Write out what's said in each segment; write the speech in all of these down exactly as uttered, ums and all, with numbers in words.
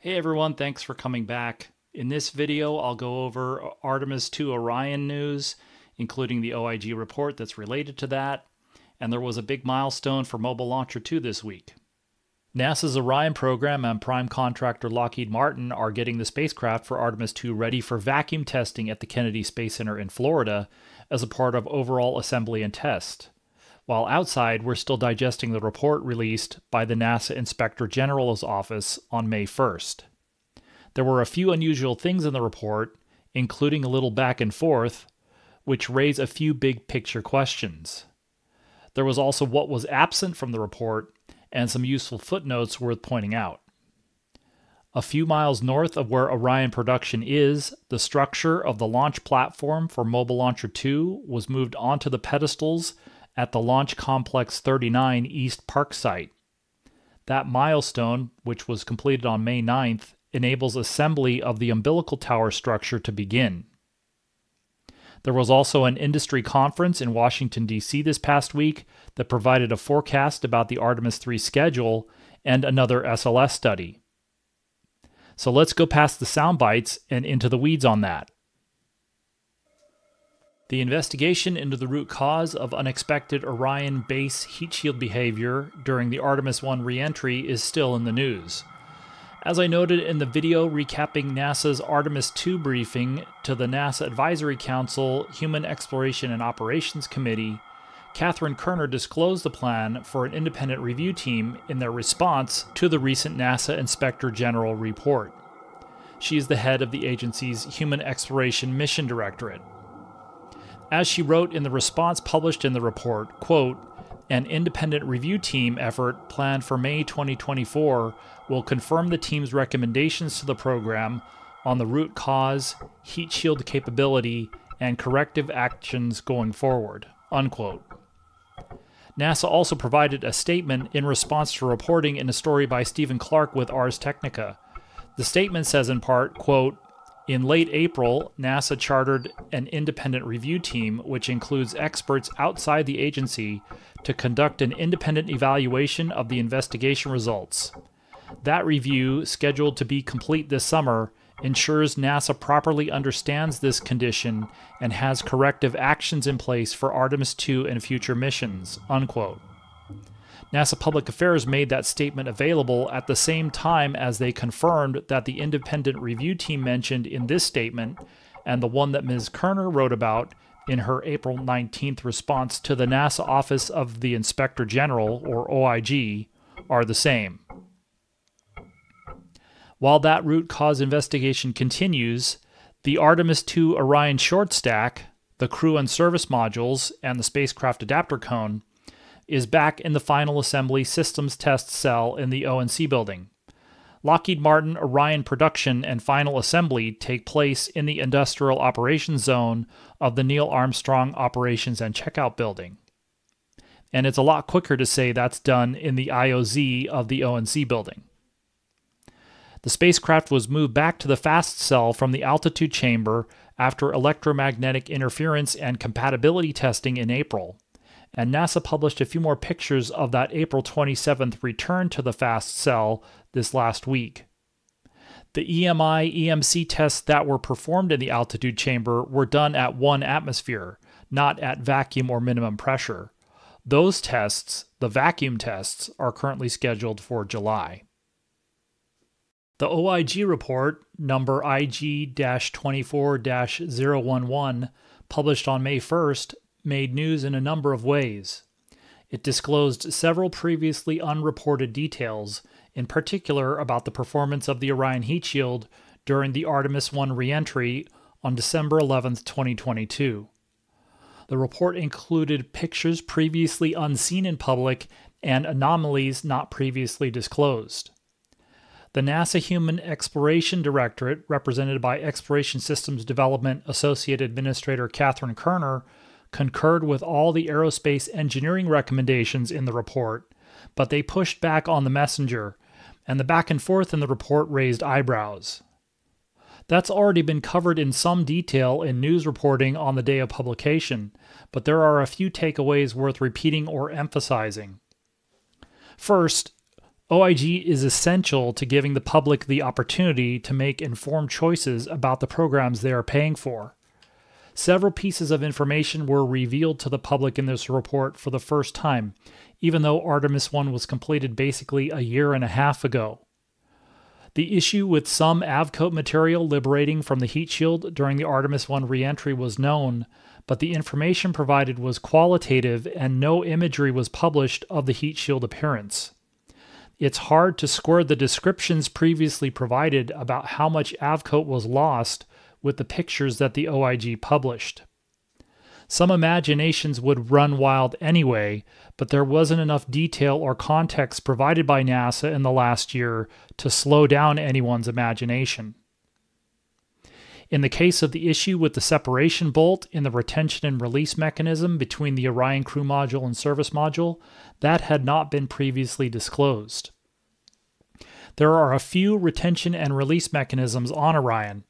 Hey everyone, thanks for coming back. In this video, I'll go over Artemis two Orion news, including the O I G report that's related to that, and there was a big milestone for Mobile Launcher two this week. NASA's Orion program and prime contractor Lockheed Martin are getting the spacecraft for Artemis two ready for vacuum testing at the Kennedy Space Center in Florida as a part of overall assembly and test. While outside, we're still digesting the report released by the NASA Inspector General's office on May first. There were a few unusual things in the report, including a little back and forth, which raise a few big picture questions. There was also what was absent from the report and some useful footnotes worth pointing out. A few miles north of where Orion production is, the structure of the launch platform for Mobile Launcher two was moved onto the pedestals at the Launch Complex thirty-nine East Park site. That milestone, which was completed on May ninth, enables assembly of the umbilical tower structure to begin. There was also an industry conference in Washington, D C this past week that provided a forecast about the Artemis three schedule and another S L S study. So let's go past the sound bites and into the weeds on that. The investigation into the root cause of unexpected Orion base heat shield behavior during the Artemis one re-entry is still in the news. As I noted in the video recapping NASA's Artemis two briefing to the NASA Advisory Council Human Exploration and Operations Committee, Kathryn Kerner disclosed the plan for an independent review team in their response to the recent NASA Inspector General report. She is the head of the agency's Human Exploration Mission Directorate. As she wrote in the response published in the report, quote, "An independent review team effort planned for May twenty twenty-four will confirm the team's recommendations to the program on the root cause, heat shield capability, and corrective actions going forward," unquote. NASA also provided a statement in response to reporting in a story by Stephen Clark with Ars Technica. The statement says in part, quote, "In late April, NASA chartered an independent review team, which includes experts outside the agency, to conduct an independent evaluation of the investigation results. That review, scheduled to be complete this summer, ensures NASA properly understands this condition and has corrective actions in place for Artemis two and future missions," unquote. NASA Public Affairs made that statement available at the same time as they confirmed that the independent review team mentioned in this statement and the one that Miz Kerner wrote about in her April nineteenth response to the NASA Office of the Inspector General, or O I G, are the same. While that root cause investigation continues, the Artemis two Orion short stack, the crew and service modules, and the spacecraft adapter cone is back in the final assembly systems test cell in the O N C building. Lockheed Martin Orion production and final assembly take place in the industrial operations zone of the Neil Armstrong Operations and Checkout building. And it's a lot quicker to say that's done in the I O Z of the O N C building. The spacecraft was moved back to the FAST cell from the altitude chamber after electromagnetic interference and compatibility testing in April. And NASA published a few more pictures of that April twenty-seventh return to the FAST cell this last week. The E M I E M C tests that were performed in the altitude chamber were done at one atmosphere, not at vacuum or minimum pressure. Those tests, the vacuum tests, are currently scheduled for July. The O I G report, number I G twenty-four dash zero eleven, published on May first, made news in a number of ways. It disclosed several previously unreported details, in particular about the performance of the Orion heat shield during the Artemis one re-entry on December eleventh, twenty twenty-two. The report included pictures previously unseen in public and anomalies not previously disclosed. The NASA Human Exploration Directorate, represented by Exploration Systems Development Associate Administrator Kathryn Kerner, concurred with all the aerospace engineering recommendations in the report, but they pushed back on the messenger, and the back and forth in the report raised eyebrows. That's already been covered in some detail in news reporting on the day of publication, but there are a few takeaways worth repeating or emphasizing. First, O I G is essential to giving the public the opportunity to make informed choices about the programs they are paying for. Several pieces of information were revealed to the public in this report for the first time, even though Artemis one was completed basically a year and a half ago. The issue with some Avcoat material liberating from the heat shield during the Artemis one re-entry was known, but the information provided was qualitative and no imagery was published of the heat shield appearance. It's hard to square the descriptions previously provided about how much Avcoat was lost with the pictures that the O I G published. Some imaginations would run wild anyway, but there wasn't enough detail or context provided by NASA in the last year to slow down anyone's imagination. In the case of the issue with the separation bolt in the retention and release mechanism between the Orion crew module and service module, that had not been previously disclosed. There are a few retention and release mechanisms on Orion.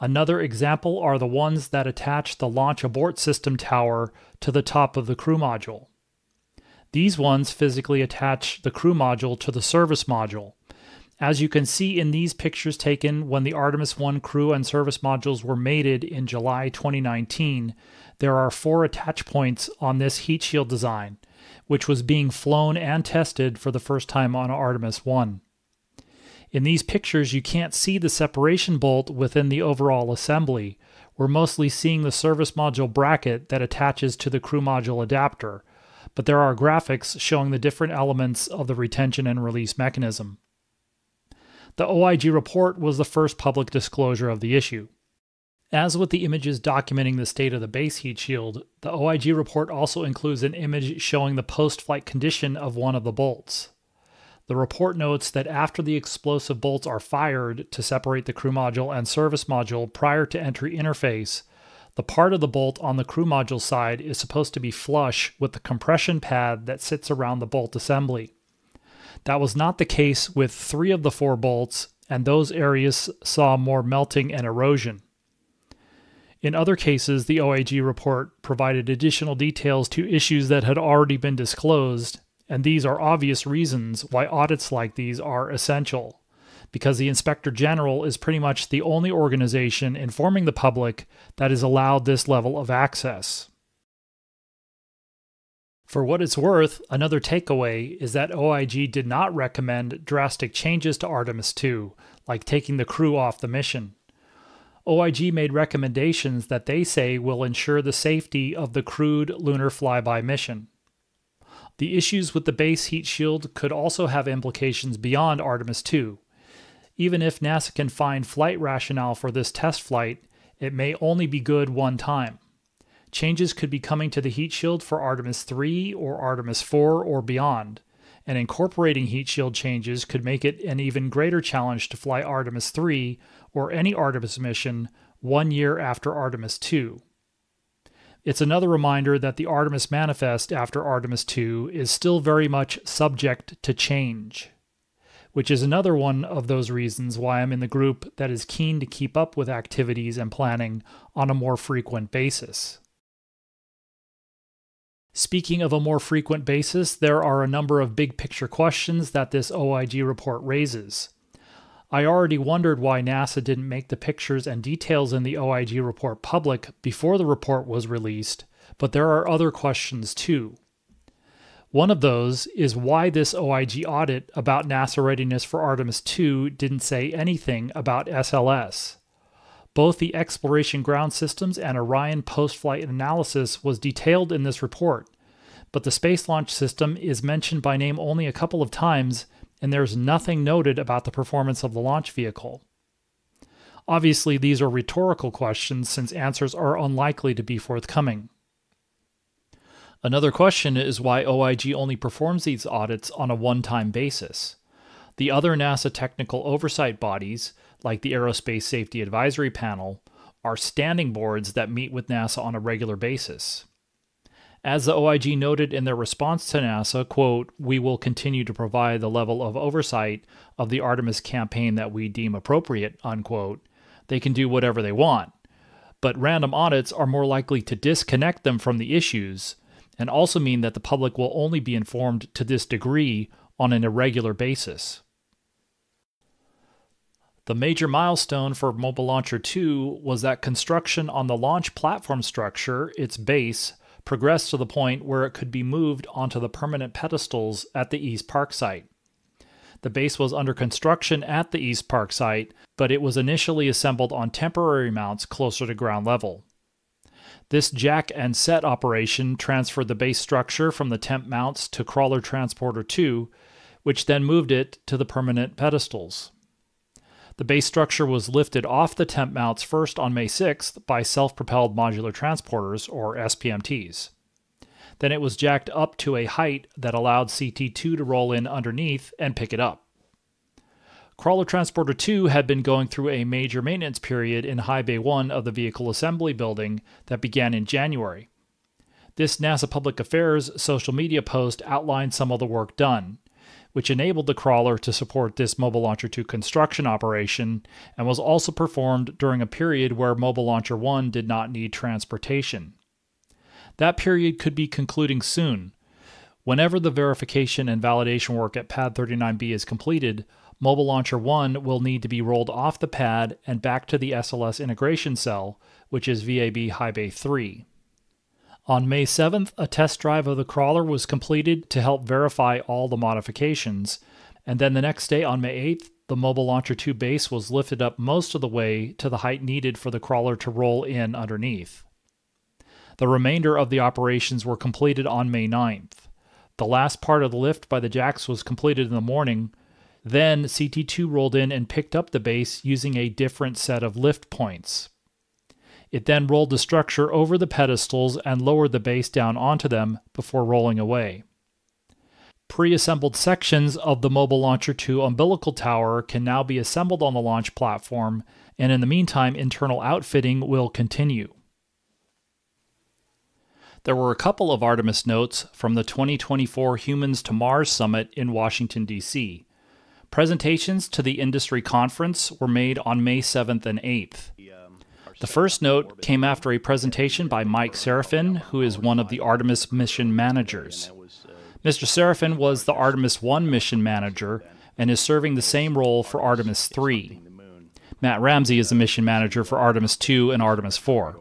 Another example are the ones that attach the launch abort system tower to the top of the crew module. These ones physically attach the crew module to the service module. As you can see in these pictures taken when the Artemis one crew and service modules were mated in July twenty nineteen, there are four attach points on this heat shield design, which was being flown and tested for the first time on Artemis one. In these pictures, you can't see the separation bolt within the overall assembly. We're mostly seeing the service module bracket that attaches to the crew module adapter, but there are graphics showing the different elements of the retention and release mechanism. The O I G report was the first public disclosure of the issue. As with the images documenting the state of the base heat shield, the O I G report also includes an image showing the post-flight condition of one of the bolts. The report notes that after the explosive bolts are fired to separate the crew module and service module prior to entry interface, the part of the bolt on the crew module side is supposed to be flush with the compression pad that sits around the bolt assembly. That was not the case with three of the four bolts, and those areas saw more melting and erosion. In other cases, the O I G report provided additional details to issues that had already been disclosed, and these are obvious reasons why audits like these are essential, because the Inspector General is pretty much the only organization informing the public that is allowed this level of access. For what it's worth, another takeaway is that O I G did not recommend drastic changes to Artemis two, like taking the crew off the mission. O I G made recommendations that they say will ensure the safety of the crewed lunar flyby mission. The issues with the base heat shield could also have implications beyond Artemis two. Even if NASA can find flight rationale for this test flight, it may only be good one time. Changes could be coming to the heat shield for Artemis three or Artemis four or beyond, and incorporating heat shield changes could make it an even greater challenge to fly Artemis three or any Artemis mission one year after Artemis two. It's another reminder that the Artemis manifest after Artemis two is still very much subject to change, which is another one of those reasons why I'm in the group that is keen to keep up with activities and planning on a more frequent basis. Speaking of a more frequent basis, there are a number of big picture questions that this O I G report raises. I already wondered why NASA didn't make the pictures and details in the O I G report public before the report was released, but there are other questions too. One of those is why this O I G audit about NASA readiness for Artemis two didn't say anything about S L S. Both the Exploration Ground Systems and Orion post-flight analysis was detailed in this report, but the Space Launch System is mentioned by name only a couple of times, and there's nothing noted about the performance of the launch vehicle. Obviously, these are rhetorical questions since answers are unlikely to be forthcoming. Another question is why O I G only performs these audits on a one-time basis. The other NASA technical oversight bodies, like the Aerospace Safety Advisory Panel, are standing boards that meet with NASA on a regular basis. As the O I G noted in their response to NASA, quote, "We will continue to provide the level of oversight of the Artemis campaign that we deem appropriate," unquote, they can do whatever they want. But random audits are more likely to disconnect them from the issues and also mean that the public will only be informed to this degree on an irregular basis. The major milestone for Mobile Launcher two was that construction on the launch platform structure, its base, progressed to the point where it could be moved onto the permanent pedestals at the East Park site. The base was under construction at the East Park site, but it was initially assembled on temporary mounts closer to ground level. This jack and set operation transferred the base structure from the temp mounts to Crawler Transporter two, which then moved it to the permanent pedestals. The base structure was lifted off the temp mounts first on May sixth by self-propelled modular transporters, or S P M Ts. Then it was jacked up to a height that allowed C T two to roll in underneath and pick it up. Crawler Transporter two had been going through a major maintenance period in High Bay one of the Vehicle Assembly Building that began in January. This NASA Public Affairs social media post outlined some of the work done, which enabled the Crawler to support this Mobile Launcher two construction operation and was also performed during a period where Mobile Launcher one did not need transportation. That period could be concluding soon. Whenever the verification and validation work at Pad thirty-nine B is completed, Mobile Launcher one will need to be rolled off the pad and back to the S L S integration cell, which is V A B High Bay three. On May seventh, a test drive of the Crawler was completed to help verify all the modifications, and then the next day on May eighth, the Mobile Launcher two base was lifted up most of the way to the height needed for the Crawler to roll in underneath. The remainder of the operations were completed on May ninth. The last part of the lift by the jacks was completed in the morning, then C T two rolled in and picked up the base using a different set of lift points. It then rolled the structure over the pedestals and lowered the base down onto them before rolling away. Pre-assembled sections of the Mobile Launcher two umbilical tower can now be assembled on the launch platform, and in the meantime, internal outfitting will continue. There were a couple of Artemis notes from the twenty twenty-four Humans to Mars Summit in Washington, D C Presentations to the industry conference were made on May seventh and eighth. The first note came after a presentation by Mike Serafin, who is one of the Artemis mission managers. Mister Serafin was the Artemis one mission manager and is serving the same role for Artemis three. Matt Ramsey is the mission manager for Artemis two and Artemis four.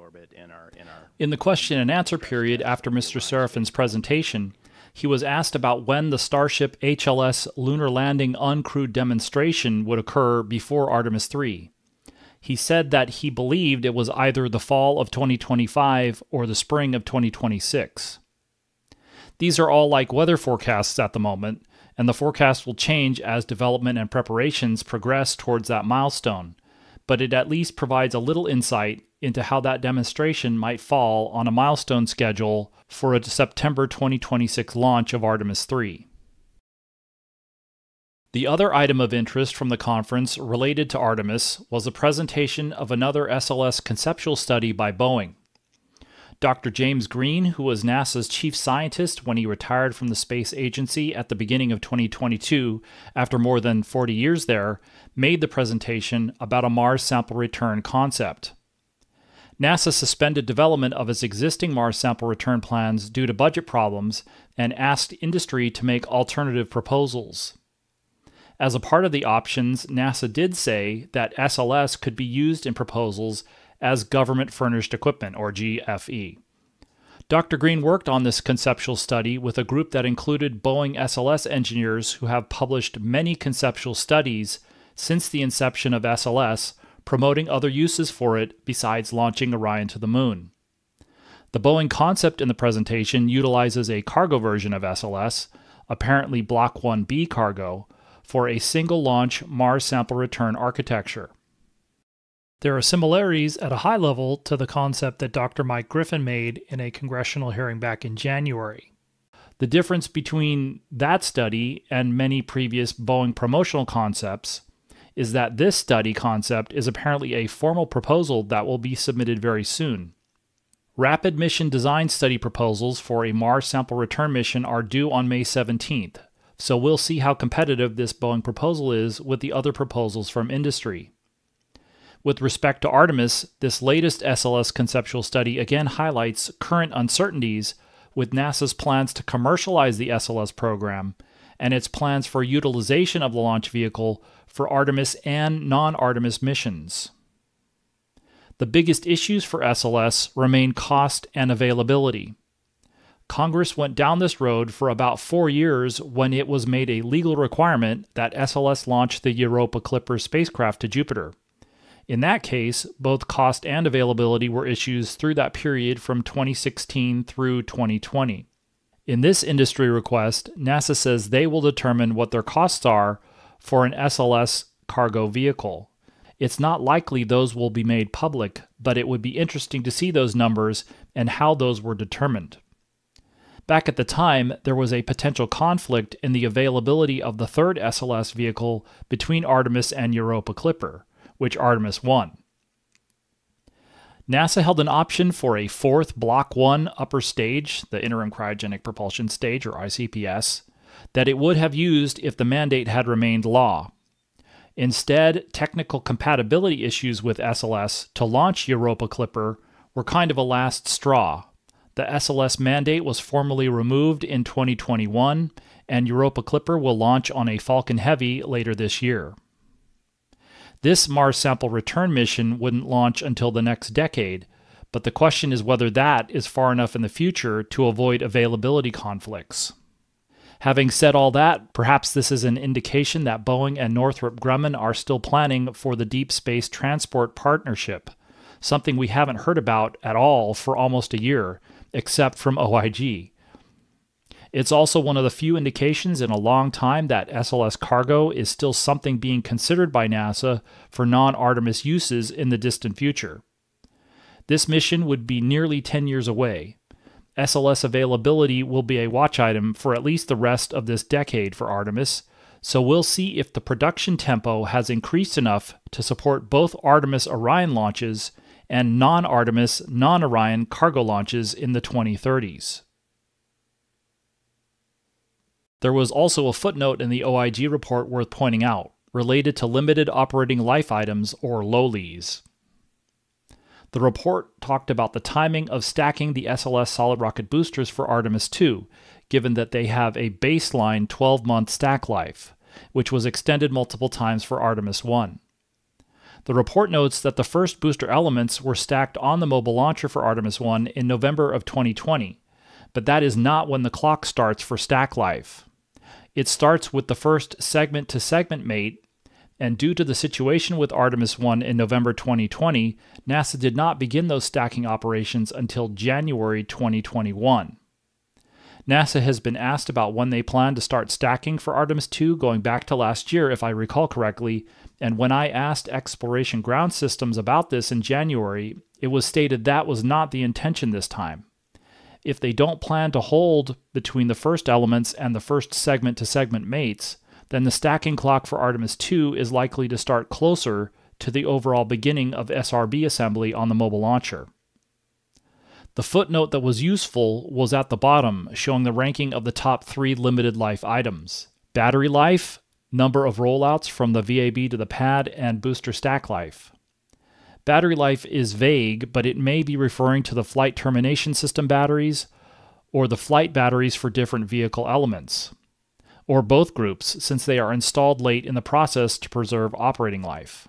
In the question and answer period after Mister Serafin's presentation, he was asked about when the Starship H L S lunar landing uncrewed demonstration would occur before Artemis three. He said that he believed it was either the fall of twenty twenty-five or the spring of twenty twenty-six. These are all like weather forecasts at the moment, and the forecast will change as development and preparations progress towards that milestone, but it at least provides a little insight into how that demonstration might fall on a milestone schedule for a September twenty twenty-six launch of Artemis three. The other item of interest from the conference related to Artemis was the presentation of another S L S conceptual study by Boeing. Doctor James Green, who was NASA's chief scientist when he retired from the space agency at the beginning of twenty twenty-two, after more than forty years there, made the presentation about a Mars sample return concept. NASA suspended development of its existing Mars sample return plans due to budget problems and asked industry to make alternative proposals. As a part of the options, NASA did say that S L S could be used in proposals as government-furnished equipment, or G F E. Doctor Green worked on this conceptual study with a group that included Boeing S L S engineers who have published many conceptual studies since the inception of S L S, promoting other uses for it besides launching Orion to the moon. The Boeing concept in the presentation utilizes a cargo version of S L S, apparently Block one B cargo, for a single-launch Mars sample return architecture. There are similarities at a high level to the concept that Doctor Mike Griffin made in a congressional hearing back in January. The difference between that study and many previous Boeing promotional concepts is that this study concept is apparently a formal proposal that will be submitted very soon. Rapid mission design study proposals for a Mars sample return mission are due on May seventeenth, so we'll see how competitive this Boeing proposal is with the other proposals from industry. With respect to Artemis, this latest S L S conceptual study again highlights current uncertainties with NASA's plans to commercialize the S L S program and its plans for utilization of the launch vehicle for Artemis and non-Artemis missions. The biggest issues for S L S remain cost and availability. Congress went down this road for about four years when it was made a legal requirement that S L S launch the Europa Clipper spacecraft to Jupiter. In that case, both cost and availability were issues through that period from twenty sixteen through twenty twenty. In this industry request, NASA says they will determine what their costs are for an S L S cargo vehicle. It's not likely those will be made public, but it would be interesting to see those numbers and how those were determined. Back at the time, there was a potential conflict in the availability of the third S L S vehicle between Artemis and Europa Clipper, which Artemis won. NASA held an option for a fourth Block one upper stage, the Interim Cryogenic Propulsion Stage, or I C P S, that it would have used if the mandate had remained law. Instead, technical compatibility issues with S L S to launch Europa Clipper were kind of a last straw. The S L S mandate was formally removed in twenty twenty-one, and Europa Clipper will launch on a Falcon Heavy later this year. This Mars sample return mission wouldn't launch until the next decade, but the question is whether that is far enough in the future to avoid availability conflicts. Having said all that, perhaps this is an indication that Boeing and Northrop Grumman are still planning for the Deep Space Transport Partnership, something we haven't heard about at all for almost a year, except from O I G. It's also one of the few indications in a long time that S L S cargo is still something being considered by NASA for non-Artemis uses in the distant future. This mission would be nearly ten years away. S L S availability will be a watch item for at least the rest of this decade for Artemis, so we'll see if the production tempo has increased enough to support both Artemis-Orion launches and non-Artemis, non-Orion cargo launches in the twenty thirties. There was also a footnote in the O I G report worth pointing out, related to limited operating life items, or L O L Is. The report talked about the timing of stacking the S L S solid rocket boosters for Artemis two, given that they have a baseline twelve month stack life, which was extended multiple times for Artemis one. The report notes that the first booster elements were stacked on the mobile launcher for Artemis one in November of twenty twenty, but that is not when the clock starts for stack life. It starts with the first segment-to-segment mate, and due to the situation with Artemis one in November twenty twenty, NASA did not begin those stacking operations until January twenty twenty-one. NASA has been asked about when they plan to start stacking for Artemis two going back to last year, if I recall correctly, and when I asked Exploration Ground Systems about this in January, it was stated that was not the intention this time. If they don't plan to hold between the first elements and the first segment-to-segment mates, then the stacking clock for Artemis two is likely to start closer to the overall beginning of S R B assembly on the mobile launcher. The footnote that was useful was at the bottom, showing the ranking of the top three limited life items: battery life, number of rollouts from the V A B to the pad, and booster stack life. Battery life is vague, but it may be referring to the flight termination system batteries, or the flight batteries for different vehicle elements, or both groups, since they are installed late in the process to preserve operating life.